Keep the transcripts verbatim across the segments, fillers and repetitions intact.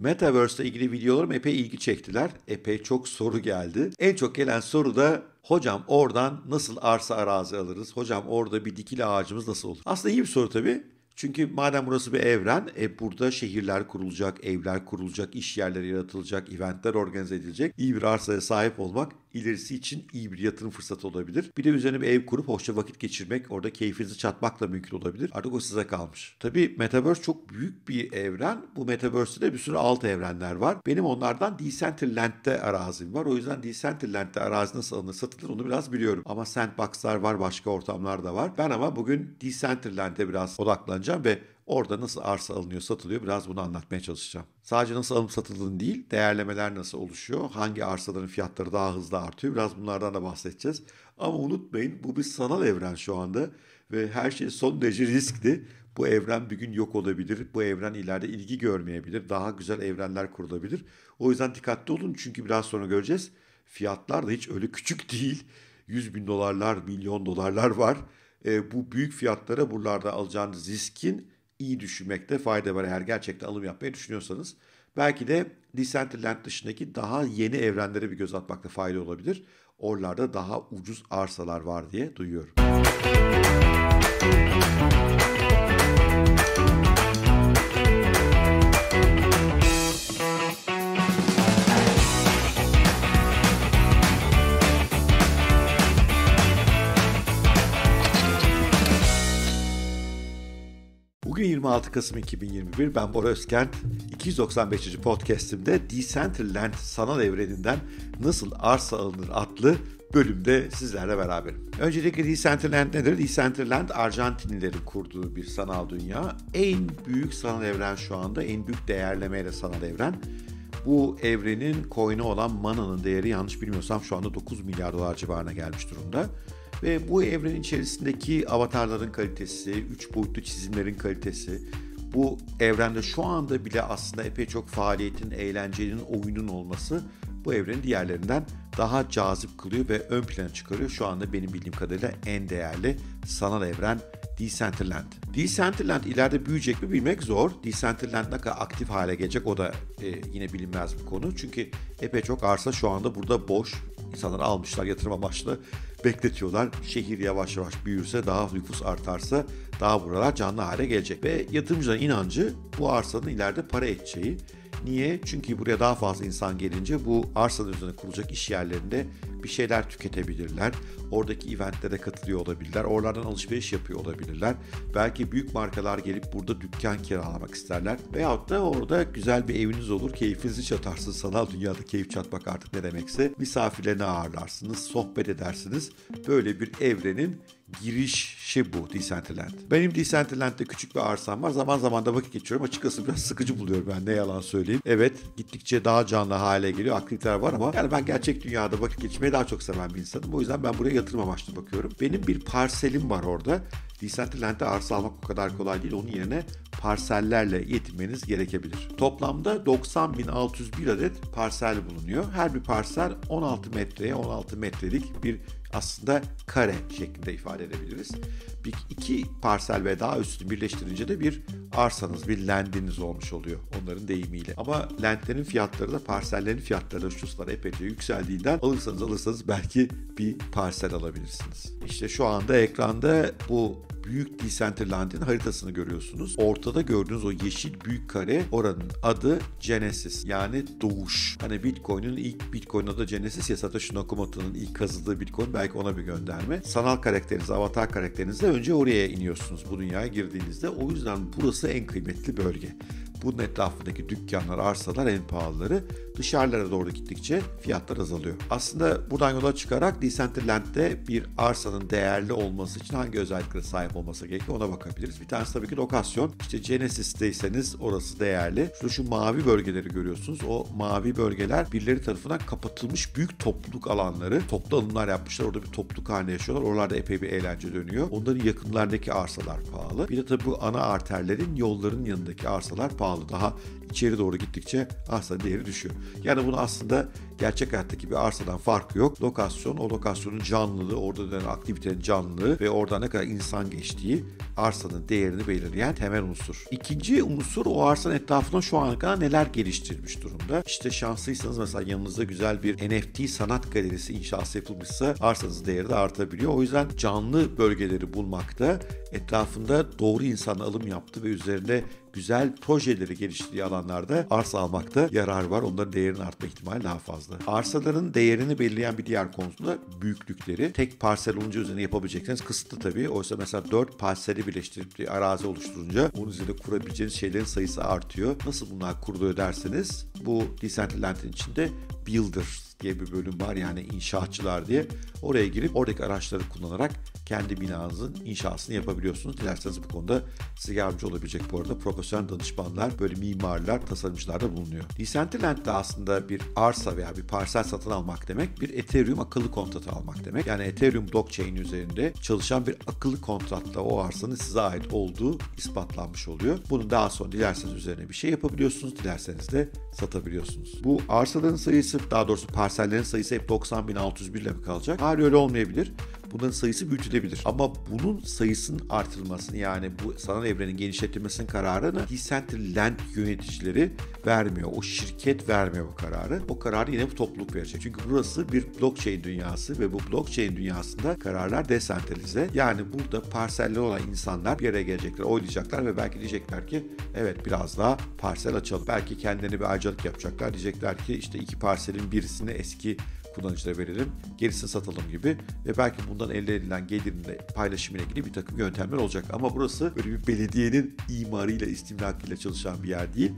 Metaverse ile ilgili videolarım epey ilgi çektiler. Epey çok soru geldi. En çok gelen soru da hocam oradan nasıl arsa arazi alırız? Hocam orada bir dikili ağacımız nasıl olur? Aslında iyi bir soru tabii. Çünkü madem burası bir evren, e burada şehirler kurulacak, evler kurulacak, iş yerleri yaratılacak, eventler organize edilecek. İyi bir arsaya sahip olmak ilerisi için iyi bir yatırım fırsatı olabilir. Bir de üzerine bir ev kurup hoşça vakit geçirmek, orada keyfinizi çatmakla mümkün olabilir. Artık o size kalmış. Tabii Metaverse çok büyük bir evren. Bu Metaverse'de de bir sürü alt evrenler var. Benim onlardan Decentraland'de arazim var. O yüzden Decentraland'de arazi nasıl alınır, satılır onu biraz biliyorum. Ama sandbox'lar var, başka ortamlar da var. Ben ama bugün Decentraland'de biraz odaklanacağım ve orada nasıl arsa alınıyor, satılıyor biraz bunu anlatmaya çalışacağım. Sadece nasıl alım satıldığını değil, değerlemeler nasıl oluşuyor, hangi arsaların fiyatları daha hızlı artıyor, biraz bunlardan da bahsedeceğiz. Ama unutmayın bu bir sanal evren şu anda ve her şey son derece riskli. Bu evren bir gün yok olabilir, bu evren ileride ilgi görmeyebilir, daha güzel evrenler kurulabilir. O yüzden dikkatli olun çünkü biraz sonra göreceğiz. Fiyatlar da hiç öyle küçük değil. yüz bin dolarlar, milyon dolarlar var. E, bu büyük fiyatlara buralarda alacağınız riskin iyi düşünmekte fayda var eğer gerçekten alım yapmayı düşünüyorsanız. Belki de Decentraland dışındaki daha yeni evrenlere bir göz atmakta fayda olabilir. Oralarda daha ucuz arsalar var diye duyuyorum. yirmi altı Kasım iki bin yirmi bir ben Bora Özkent iki yüz doksan beşinci podcastimde Decentraland sanal evreninden nasıl arsa alınır adlı bölümde sizlerle beraberim. Öncelikle Decentraland nedir? Decentraland Arjantinlilerin kurduğu bir sanal dünya. En büyük sanal evren şu anda, en büyük değerlemeyle sanal evren. Bu evrenin coin'i olan mana'nın değeri yanlış bilmiyorsam şu anda dokuz milyar dolar civarına gelmiş durumda. Ve bu evrenin içerisindeki avatarların kalitesi, üç boyutlu çizimlerin kalitesi, bu evrende şu anda bile aslında epey çok faaliyetin, eğlencenin, oyunun olması bu evreni diğerlerinden daha cazip kılıyor ve ön plana çıkarıyor. Şu anda benim bildiğim kadarıyla en değerli sanal evren Decentraland. Decentraland ileride büyüyecek mi bilmek zor. Decentraland ne kadar aktif hale gelecek o da e, yine bilinmez bir konu. Çünkü epey çok arsa şu anda burada boş. İnsanlar almışlar yatırım amaçlı bekletiyorlar. Şehir yavaş yavaş büyürse, daha nüfus artarsa daha buralar canlı hale gelecek. Ve yatırımcıların inancı bu arsanın ileride para edeceği. Niye? Çünkü buraya daha fazla insan gelince bu arsanın üzerine kurulacak iş yerlerinde bir şeyler tüketebilirler. Oradaki eventlere katılıyor olabilirler. Oralardan alışveriş yapıyor olabilirler. Belki büyük markalar gelip burada dükkan kiralamak isterler. Veyahut da orada güzel bir eviniz olur. Keyfinizi çatarsınız. Sanal dünyada keyif çatmak artık ne demekse. Misafirlerini ağırlarsınız. Sohbet edersiniz. Böyle bir evrenin girişi bu Decentraland. Benim Decentraland'de küçük bir arsam var. Zaman zaman da vakit geçiriyorum. Açıkçası biraz sıkıcı buluyorum ben. Ne yalan söyleyeyim. Evet gittikçe daha canlı hale geliyor. Aktiviteler var ama yani ben gerçek dünyada vakit geçirmeyi daha çok seven bir insanım. O yüzden ben buraya yatırım amaçlı bakıyorum. Benim bir parselim var orada. Decentraland'de arsa almak o kadar kolay değil. Onun yerine parsellerle yetinmeniz gerekebilir. Toplamda doksan bin altı yüz bir adet parsel bulunuyor. Her bir parsel on altı metreye on altı metrelik bir aslında kare şeklinde ifade edebiliriz. Bir, iki parsel ve daha üstünü birleştirince de bir arsanız, bir landiniz olmuş oluyor onların deyimiyle. Ama landlerin fiyatları da parsellerin fiyatları da şu sıralar epeyce yükseldiğinden alırsanız alırsanız belki bir parsel alabilirsiniz. İşte şu anda ekranda bu büyük Decentraland'in haritasını görüyorsunuz. Ortada gördüğünüz o yeşil büyük kare oranın adı Genesis yani doğuş. Hani Bitcoin'in ilk Bitcoin'in adı Genesis ya Satoshi Nakamoto'nun ilk kazıldığı Bitcoin belki ona bir gönderme. Sanal karakteriniz, avatar karakterinizle önce oraya iniyorsunuz bu dünyaya girdiğinizde. O yüzden burası en kıymetli bölge. Bunun etrafındaki dükkanlar, arsalar en pahalıları dışarılara doğru gittikçe fiyatlar azalıyor. Aslında buradan yola çıkarak Decentraland'de bir arsanın değerli olması için hangi özelliklere sahip olması gerekiyor ona bakabiliriz. Bir tanesi tabii ki lokasyon. İşte Genesis'teyseniz orası değerli. Şurada şu mavi bölgeleri görüyorsunuz. O mavi bölgeler birileri tarafından kapatılmış büyük topluluk alanları. Toplu alımlar yapmışlar. Orada bir topluluk haline yaşıyorlar. Oralarda epey bir eğlence dönüyor. Onların yakınlarındaki arsalar pahalı. Bir de tabii bu ana arterlerin, yolların yanındaki arsalar pahalı. Daha içeri doğru gittikçe arsanın değeri düşüyor. Yani bunu aslında gerçek hayattaki bir arsadan farkı yok. Lokasyon, o lokasyonun canlılığı, orada dönen aktivitenin canlılığı ve oradan ne kadar insan geçtiği arsanın değerini belirleyen temel unsur. İkinci unsur, o arsanın etrafında şu ana kadar neler geliştirilmiş durumda. İşte şanslıysanız mesela yanınızda güzel bir N F T sanat galerisi inşası yapılmışsa arsanızın değeri de artabiliyor. O yüzden canlı bölgeleri bulmakta, etrafında doğru insanla alım yaptı ve üzerinde güzel projeleri geliştirdiği alanlarda arsa almakta yarar var. Onların değerinin artma ihtimali daha fazla. Arsaların değerini belirleyen bir diğer konuda büyüklükleri. Tek parsel olunca üzerine yapabilecekseniz kısıtlı tabii. Oysa mesela dört parseli birleştirip bir arazi oluşturunca onun üzerine kurabileceğiniz şeylerin sayısı artıyor. Nasıl bunlar kuruluyor derseniz, bu Decentraland'in içinde builders diye bir bölüm var, yani inşaatçılar diye. Oraya girip oradaki araçları kullanarak kendi binanızın inşasını yapabiliyorsunuz. Dilerseniz bu konuda size yardımcı olabilecek bu arada profesyonel danışmanlar, böyle mimarlar, tasarımcılar da bulunuyor. Decentraland'da aslında bir arsa veya bir parsel satın almak demek, bir Ethereum akıllı kontratı almak demek. Yani Ethereum blockchain üzerinde çalışan bir akıllı kontratla o arsanın size ait olduğu ispatlanmış oluyor. Bunun daha sonra dilerseniz üzerine bir şey yapabiliyorsunuz, dilerseniz de satabiliyorsunuz. Bu arsaların sayısı, daha doğrusu parsellerin sayısı hep doksan bin altı yüz bir ile mi kalacak? Hayır, öyle olmayabilir. Bunların sayısı büyütülebilir. Ama bunun sayısının artırılmasını, yani bu sanal evrenin genişletilmesinin kararını Decentraland yöneticileri vermiyor. O şirket vermiyor bu kararı. O kararı yine bu topluluk verecek. Çünkü burası bir blockchain dünyası ve bu blockchain dünyasında kararlar desentralize. Yani burada parseller olan insanlar bir yere gelecekler, oylayacaklar ve belki diyecekler ki evet biraz daha parsel açalım. Belki kendilerine bir ayrıcalık yapacaklar. Diyecekler ki işte iki parselin birisini eski kullanıcılara verelim, gerisini satalım gibi ve belki bundan elde edilen gelirle paylaşımla ilgili bir takım yöntemler olacak. Ama burası böyle bir belediyenin imarıyla, istimlakıyla çalışan bir yer değil.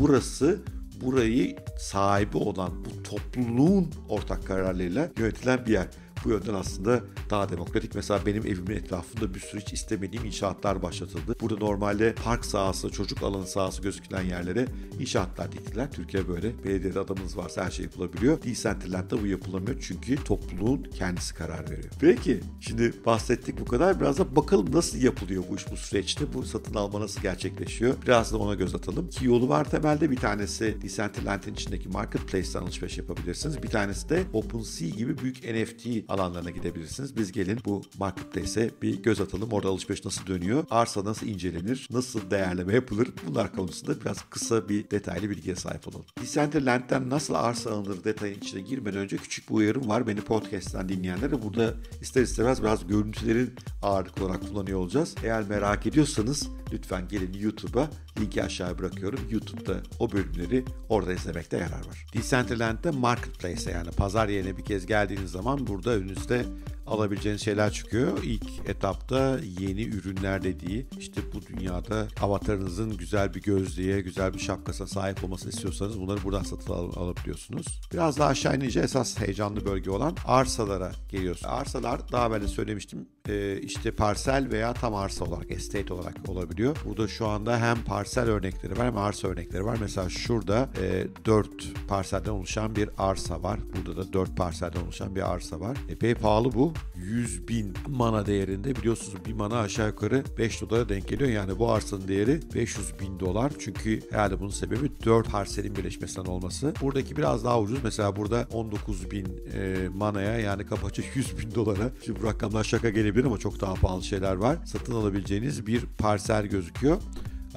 Burası, burayı sahibi olan bu topluluğun ortak kararlarıyla yönetilen bir yer. Bu yönden aslında daha demokratik. Mesela benim evimin etrafında bir sürü hiç istemediğim inşaatlar başlatıldı. Burada normalde park sahası, çocuk alanı sahası gözükülen yerlere inşaatlar diktiler. Türkiye böyle. Belediyede adamınız varsa her şey yapılabiliyor. Decentraland'da bu yapılamıyor çünkü topluluğun kendisi karar veriyor. Peki şimdi bahsettik bu kadar. Biraz da bakalım nasıl yapılıyor bu iş, bu süreçte. Bu satın alma nasıl gerçekleşiyor? Biraz da ona göz atalım. İki yolu var temelde. Bir tanesi Decentraland'in içindeki marketplace'ten alışveriş yapabilirsiniz. Bir tanesi de OpenSea gibi büyük N F T alanlarına gidebilirsiniz. Biz gelin bu marketplace'e bir göz atalım. Orada alışveriş nasıl dönüyor? Arsa nasıl incelenir? Nasıl değerleme yapılır? Bunlar konusunda biraz kısa bir detaylı bilgiye sahip olalım. Decentraland'den nasıl arsa alınır detayın içine girmeden önce küçük bir uyarım var. Beni podcast'ten dinleyenlere burada ister istemez biraz görüntülerin ağırlıklı olarak kullanıyor olacağız. Eğer merak ediyorsanız lütfen gelin YouTube'a. Linki aşağıya bırakıyorum. YouTube'da o bölümleri orada izlemekte yarar var. Decentraland'da marketplace'e, yani pazar yerine bir kez geldiğiniz zaman burada önünüzde alabileceğiniz şeyler çıkıyor. İlk etapta yeni ürünler dediği, işte bu dünyada avatarınızın güzel bir gözlüğe, güzel bir şapkasına sahip olmasını istiyorsanız bunları buradan satın al- alabiliyorsunuz. Biraz daha aşağı inince esas heyecanlı bölge olan arsalara geliyorsunuz. Arsalar, daha evvel söylemiştim, e, işte parsel veya tam arsa olarak, estate olarak olabiliyor. Burada şu anda hem parsel örnekleri var hem arsa örnekleri var. Mesela şurada e, dört parselden oluşan bir arsa var. Burada da dört parselden oluşan bir arsa var. Epey pahalı bu. yüz bin mana değerinde, biliyorsunuz bir mana aşağı yukarı beş dolara denk geliyor. Yani bu arsanın değeri beş yüz bin dolar. Çünkü herhalde bunun sebebi dört parselin birleşmesinden olması. Buradaki biraz daha ucuz. Mesela burada on dokuz bin e, manaya, yani kabaca yüz bin dolara. Şimdi bu rakamlar şaka gelebilir ama çok daha pahalı şeyler var. Satın alabileceğiniz bir parsel gözüküyor.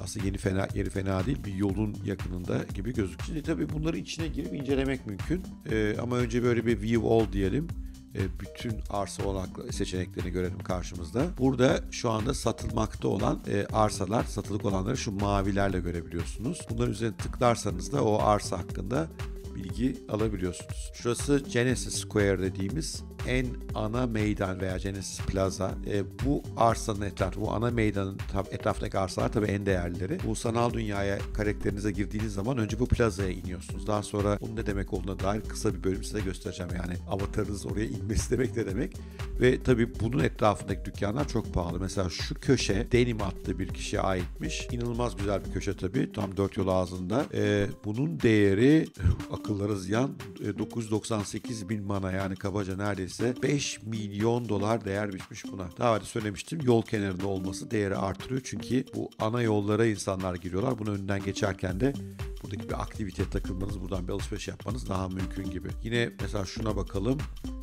Aslında yeni fena, yeri fena değil, bir yolun yakınında gibi gözüküyor. Şimdi tabii bunları içine girip incelemek mümkün. E, ama önce böyle bir view all diyelim. Bütün arsa olarak seçeneklerini görelim karşımızda. Burada şu anda satılmakta olan arsalar, satılık olanları şu mavilerle görebiliyorsunuz. Bunların üzerine tıklarsanız da o arsa hakkında bilgi alabiliyorsunuz. Şurası Genesis Square dediğimiz en ana meydan veya Genesis Plaza. E, bu arsanın etrafı, bu ana meydanın etrafındaki arsalar tabii en değerlileri. Bu sanal dünyaya, karakterinize girdiğiniz zaman önce bu plazaya iniyorsunuz. Daha sonra bunun ne demek olduğuna dair kısa bir bölüm size göstereceğim. Yani avatarınız oraya inmesi demek ne demek. Ve tabii bunun etrafındaki dükkanlar çok pahalı. Mesela şu köşe Denim adlı bir kişiye aitmiş. İnanılmaz güzel bir köşe tabii. Tam dört yol ağzında. E, bunun değeri akıllara ziyan dokuz yüz doksan sekiz bin mana, yani kabaca neredeyse beş milyon dolar değer biçmiş buna. Daha önce söylemiştim, yol kenarında olması değeri artırıyor çünkü bu ana yollara insanlar giriyorlar. Bunun önünden geçerken de buradaki bir aktiviteye takılmanız, buradan bir alışveriş yapmanız daha mümkün gibi. Yine mesela şuna bakalım.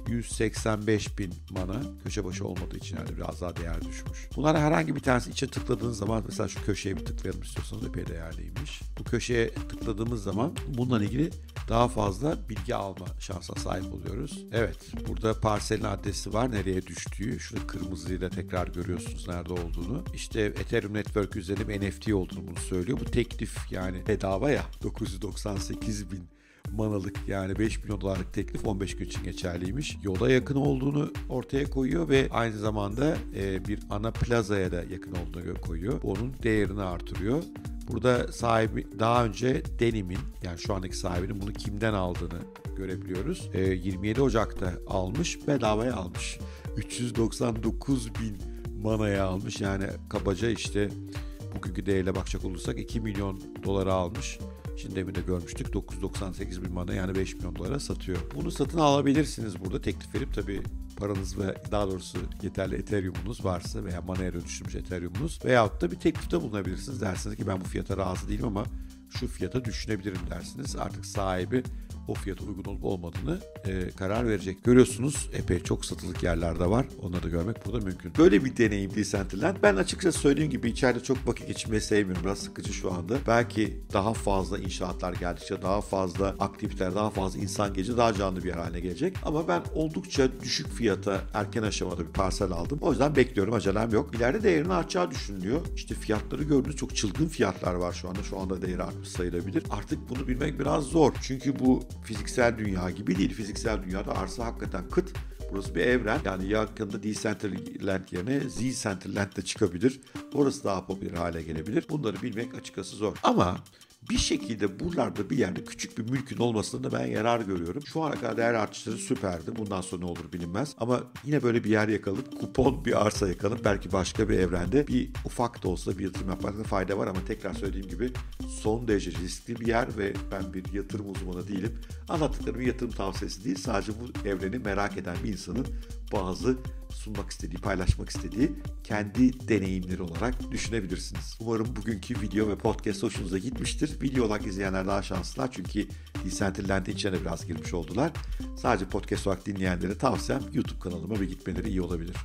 yüz seksen beş bin mana, köşe başı olmadığı için yani biraz daha değer düşmüş. Bunlar herhangi bir tanesi içe tıkladığınız zaman, mesela şu köşeye bir tıklayalım istiyorsanız, epey değerliymiş. Bu köşeye tıkladığımız zaman bununla ilgili daha fazla bilgi alma şansına sahip oluyoruz. Evet, burada parselin adresi var, nereye düştüğü. Şunu kırmızıyla tekrar görüyorsunuz nerede olduğunu. İşte Ethereum Network üzerinde bir N F T olduğunu bunu söylüyor. Bu teklif yani bedava ya, dokuz yüz doksan sekiz bin. Manalık yani beş milyon dolarlık teklif on beş gün için geçerliymiş. Yola yakın olduğunu ortaya koyuyor ve aynı zamanda e, bir ana plazaya da yakın olduğunu koyuyor. Onun değerini artırıyor. Burada sahibi daha önce Denim'in yani şu andaki sahibinin bunu kimden aldığını görebiliyoruz. E, yirmi yedi Ocak'ta almış, bedavaya almış. üç yüz doksan dokuz bin manaya almış. Yani kabaca işte bugünkü değerle bakacak olursak iki milyon dolara almış. Şimdi demin de görmüştük, dokuz yüz doksan sekiz bin mana yani beş milyon dolara satıyor. Bunu satın alabilirsiniz burada teklif verip, tabii paranız ve daha doğrusu yeterli Ethereum'unuz varsa veya manaya dönüştürmüş Ethereum'unuz, veyahut da bir teklifte bulunabilirsiniz. Dersiniz ki ben bu fiyata razı değilim ama şu fiyata düşünebilirim dersiniz. Artık sahibi o fiyata uygun olup olmadığını e, karar verecek. Görüyorsunuz epey çok satılık yerlerde var. Onları da görmek burada mümkün. Böyle bir deneyim Decentraland. Ben açıkçası söylediğim gibi içeride çok vakit geçirmeyi sevmiyorum. Biraz sıkıcı şu anda. Belki daha fazla inşaatlar geldikçe, daha fazla aktiviteler, daha fazla insan gelince daha canlı bir yer haline gelecek. Ama ben oldukça düşük fiyata erken aşamada bir parsel aldım. O yüzden bekliyorum. Acelem yok. İleride değerini artacağı düşünülüyor. İşte fiyatları gördüğünüz çok çılgın fiyatlar var şu anda. Şu anda değeri artmış sayılabilir. Artık bunu bilmek biraz zor. Çünkü bu fiziksel dünya gibi değil. Fiziksel dünyada arsa hakikaten kıt. Burası bir evren. Yani yakında Decentraland yerine Zecentraland de çıkabilir. Orası daha popüler hale gelebilir. Bunları bilmek açıkçası zor. Ama bir şekilde buralarda bir yerde küçük bir mülkün olmasında ben yarar görüyorum. Şu ana kadar değer artışları süperdi. Bundan sonra ne olur bilinmez. Ama yine böyle bir yer yakalıp, kupon bir arsa yakalıp belki başka bir evrende bir ufak da olsa bir yatırım yapmakta fayda var. Ama tekrar söylediğim gibi son derece riskli bir yer ve ben bir yatırım uzmanı değilim. Anlattıklarım bir yatırım tavsiyesi değil. Sadece bu evreni merak eden bir insanın bazı sunmak istediği, paylaşmak istediği kendi deneyimleri olarak düşünebilirsiniz. Umarım bugünkü video ve podcast hoşunuza gitmiştir. Video olarak izleyenler daha şanslılar çünkü Decentraland'in içine biraz girmiş oldular. Sadece podcast olarak dinleyenlere tavsiyem YouTube kanalıma bir gitmeleri iyi olabilir.